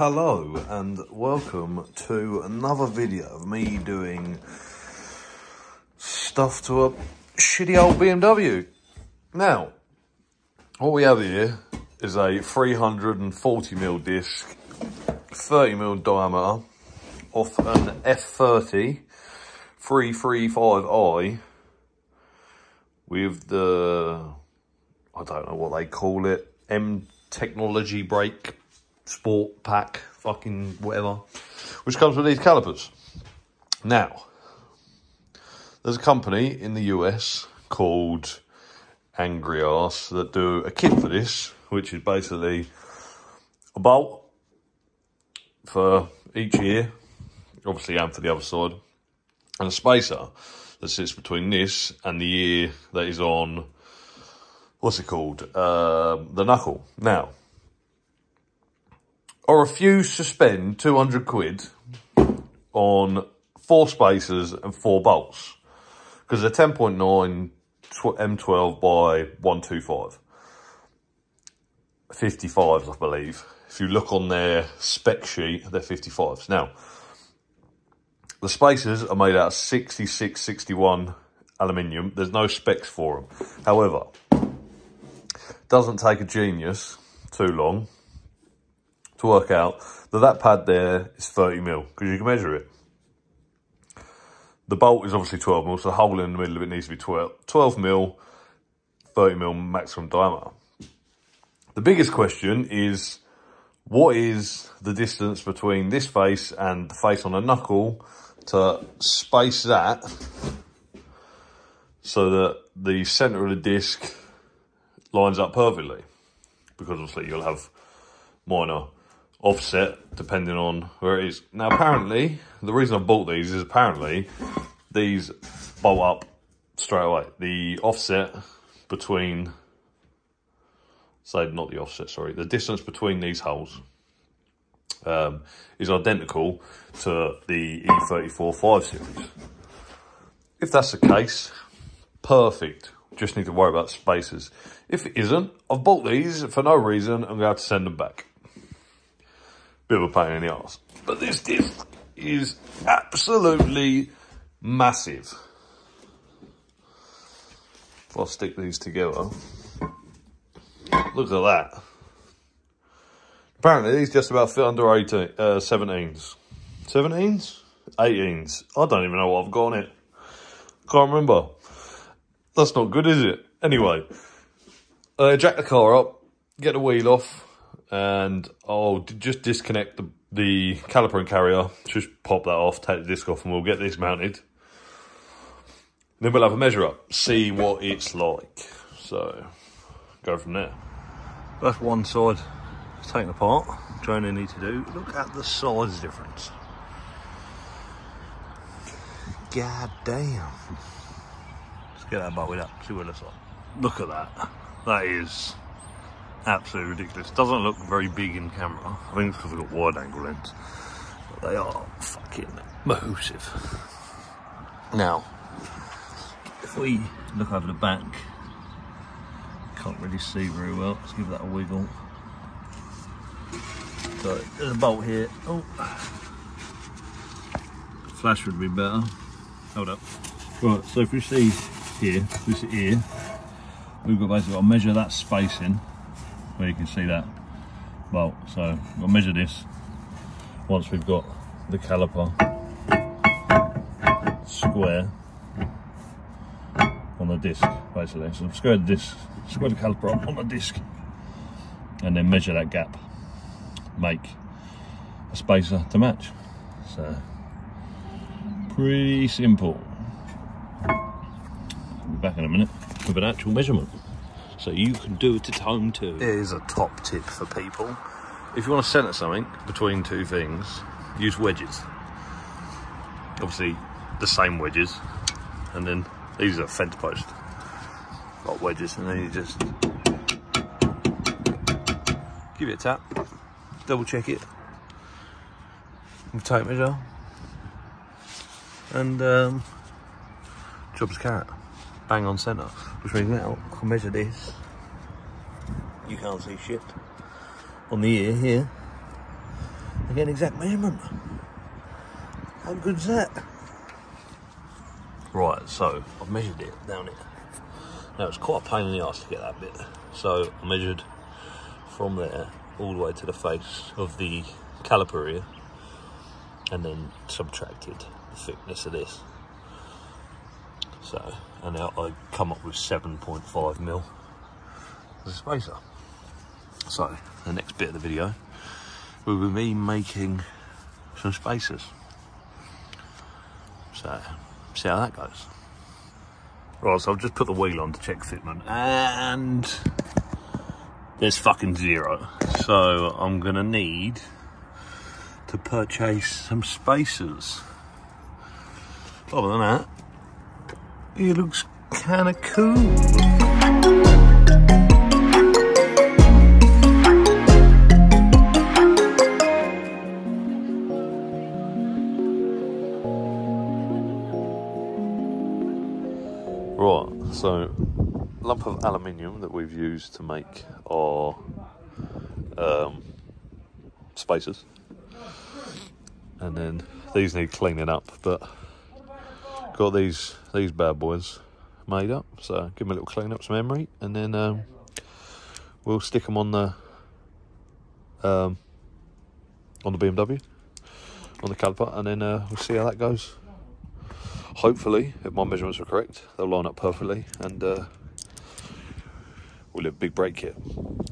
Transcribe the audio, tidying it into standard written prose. Hello and welcome to another video of me doing stuff to a shitty old BMW. Now, what we have here is a 340mm disc, 30mm diameter, off an F30 335i with the, I don't know what they call it, M-Technology brake. Sport pack, fucking whatever, which comes with these calipers. Now, there's a company in the US called Angry Arse that do a kit for this, which is basically a bolt for each ear, obviously, and for the other side, and a spacer that sits between this and the ear that is on, what's it called, the knuckle. Now, I refuse to spend 200 quid on 4 spacers and 4 bolts because they're 10.9 M12 by 125. 55s, I believe. If you look on their spec sheet, they're 55s. Now, the spacers are made out of 66, 61 aluminium. There's no specs for them. However, it doesn't take a genius too long to work out that pad there is 30mm, because you can measure it. The bolt is obviously 12mm, so the hole in the middle of it needs to be 12mm, 30mm maximum diameter. The biggest question is, what is the distance between this face and the face on a knuckle to space that so that the centre of the disc lines up perfectly? Because obviously you'll have minor offset depending on where it is. Now, apparently, the reason I bought these is apparently these bolt up straight away. The offset between, say, not the offset, sorry, the distance between these holes is identical to the e34 5 series. If that's the case, perfect. Just need to worry about spacers. If it isn't, I've bought these for no reason. I'm going to have to send them back. Bit of a pain in the arse. But this disc is absolutely massive. If I stick these together, look at that. Apparently these just about fit under 17s. 17s? 18s. I don't even know what I've got on it. Can't remember. That's not good, is it? Anyway, jack the car up, get the wheel off, and I'll just disconnect the caliper and carrier, just pop that off, take the disc off, and we'll get this mounted. Then we'll have a measure up, see what it's like. So, go from there. That's one side taken apart, which I only need to do. Look at the size difference. God damn. Let's get that bolted up, see what it looks like. Look at that. That is absolutely ridiculous. Doesn't look very big in camera. I think it's because we've got wide angle lens. But they are fucking massive. Now, if we look over the back, can't really see very well. Let's give that a wiggle. So there's a bolt here. Oh, flash would be better. Hold up. Right, so if we see here, this ear, we've got basically got to measure that spacing. Where you can see that bolt. So we'll measure this once we've got the caliper square on the disc, basically. So square the caliper up on the disc, and then measure that gap. Make a spacer to match. So pretty simple. We'll be back in a minute with an actual measurement, so you can do it at home too. Here's a top tip for people. If you want to centre something between two things, use wedges. Obviously, the same wedges. And then these are fence posts. Got wedges, and then you just give it a tap, double check it, and tape measure, and job's carrot. Bang on centre, which means now I can measure this. You can't see shit on the ear here, I get an exact measurement. How good's that? Right, so I've measured it down here. Now it's quite a pain in the arse to get that bit. So I measured from there all the way to the face of the caliper here, and then subtracted the thickness of this. So, and now I come up with 7.5 mil as a spacer. So, the next bit of the video will be me making some spacers. So, see how that goes. Right, so I've just put the wheel on to check fitment, and there's fucking zero. So, I'm gonna need to purchase some spacers. Other than that, it looks kinda cool. Right, so lump of aluminium that we've used to make our spacers, and then these need cleaning up, but got these bad boys made up, so give them a little clean up, some emery, and then we'll stick them on the BMW, on the caliper, and then we'll see how that goes. Hopefully, if my measurements were correct, they'll line up perfectly, and we'll have a big brake kit.